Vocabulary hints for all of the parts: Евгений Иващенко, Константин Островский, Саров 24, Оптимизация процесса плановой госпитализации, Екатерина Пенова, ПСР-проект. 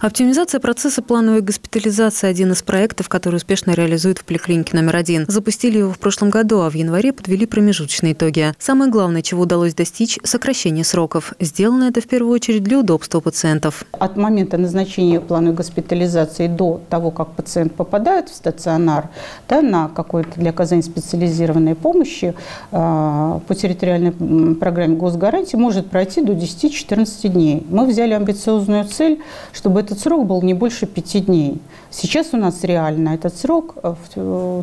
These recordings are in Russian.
Оптимизация процесса плановой госпитализации – один из проектов, который успешно реализует в поликлинике номер 1. Запустили его в прошлом году, а в январе подвели промежуточные итоги. Самое главное, чего удалось достичь – сокращение сроков. Сделано это в первую очередь для удобства пациентов. От момента назначения плановой госпитализации до того, как пациент попадает в стационар, на какое-то для оказания специализированной помощи по территориальной программе госгарантии может пройти до 10-14 дней. Мы взяли амбициозную цель, чтобы этот срок был не больше 5 дней. Сейчас у нас реально этот срок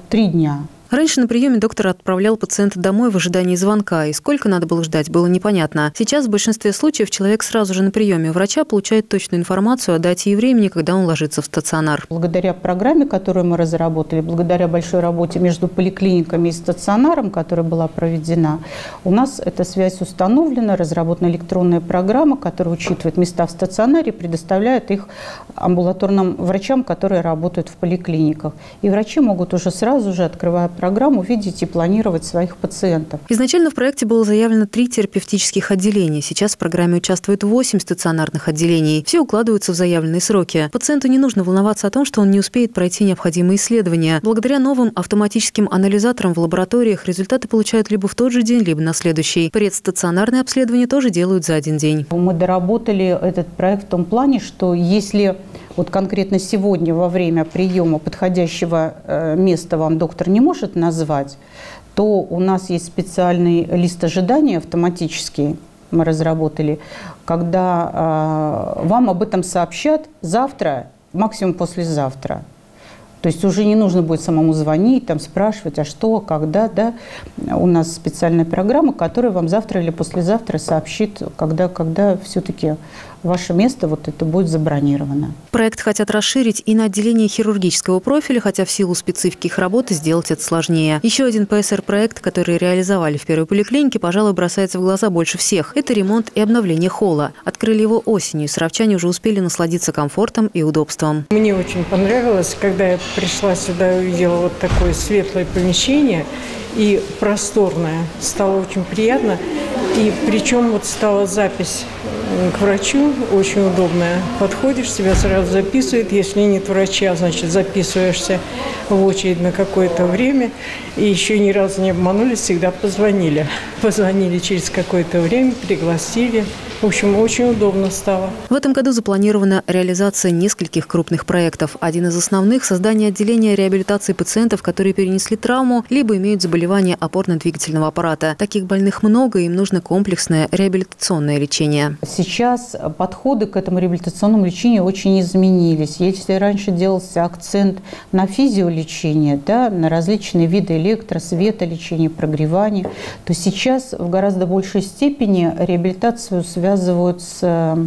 3 дня. Раньше на приеме доктор отправлял пациента домой в ожидании звонка, и сколько надо было ждать, было непонятно. Сейчас в большинстве случаев человек сразу же на приеме у врача получает точную информацию о дате и времени, когда он ложится в стационар. Благодаря программе, которую мы разработали, благодаря большой работе между поликлиниками и стационаром, которая была проведена, у нас эта связь установлена, разработана электронная программа, которая учитывает места в стационаре и предоставляет их амбулаторным врачам, которые работают в поликлиниках. И врачи могут уже сразу же, открывая программу, видеть и планировать своих пациентов. Изначально в проекте было заявлено 3 терапевтических отделения. Сейчас в программе участвует 8 стационарных отделений. Все укладываются в заявленные сроки. Пациенту не нужно волноваться о том, что он не успеет пройти необходимые исследования. Благодаря новым автоматическим анализаторам в лабораториях результаты получают либо в тот же день, либо на следующий. Предстационарные обследования тоже делают за один день. Мы доработали этот проект в том плане, что если вот конкретно сегодня во время приема подходящего места вам доктор не может назвать, то у нас есть специальный лист ожидания автоматический, мы разработали, когда вам об этом сообщат завтра, максимум послезавтра. То есть уже не нужно будет самому звонить, там спрашивать, а что, когда, да. У нас специальная программа, которая вам завтра или послезавтра сообщит, когда все-таки ваше место вот это будет забронировано. Проект хотят расширить и на отделение хирургического профиля, хотя в силу специфики их работы сделать это сложнее. Еще один ПСР-проект, который реализовали в первой поликлинике, пожалуй, бросается в глаза больше всех. Это ремонт и обновление холла. Открыли его осенью, и саровчане уже успели насладиться комфортом и удобством. Мне очень понравилось, когда я пришла сюда и увидела вот такое светлое помещение и просторное. Стало очень приятно. И причем вот стала запись к врачу очень удобная. Подходишь, тебя сразу записывают. Если нет врача, значит записываешься в очередь на какое-то время. И еще ни разу не обманули, всегда позвонили. Позвонили через какое-то время, пригласили. В общем, очень удобно стало. В этом году запланирована реализация нескольких крупных проектов. Один из основных – создание отделения реабилитации пациентов, которые перенесли травму, либо имеют заболевания опорно-двигательного аппарата. Таких больных много, им нужно комплексное реабилитационное лечение. Сейчас подходы к этому реабилитационному лечению очень изменились. Если раньше делался акцент на физиолечение, да, на различные виды электро-, светолечения, прогревания, то сейчас в гораздо большей степени реабилитацию связывают с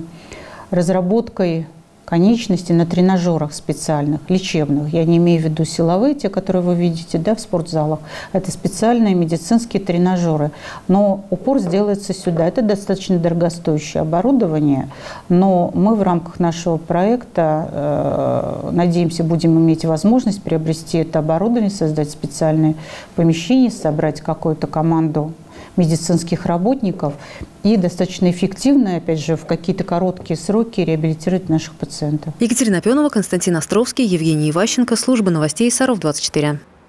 разработкой конечностей на тренажерах специальных, лечебных. Я не имею в виду силовые, те, которые вы видите, да, в спортзалах. Это специальные медицинские тренажеры. Но упор сделается сюда. Это достаточно дорогостоящее оборудование, но мы в рамках нашего проекта, надеемся, будем иметь возможность приобрести это оборудование, создать специальные помещения, собрать какую-то команду медицинских работников и достаточно эффективно, опять же, в какие-то короткие сроки реабилитировать наших пациентов. Екатерина Пенова, Константин Островский, Евгений Иващенко, служба новостей Саров 24.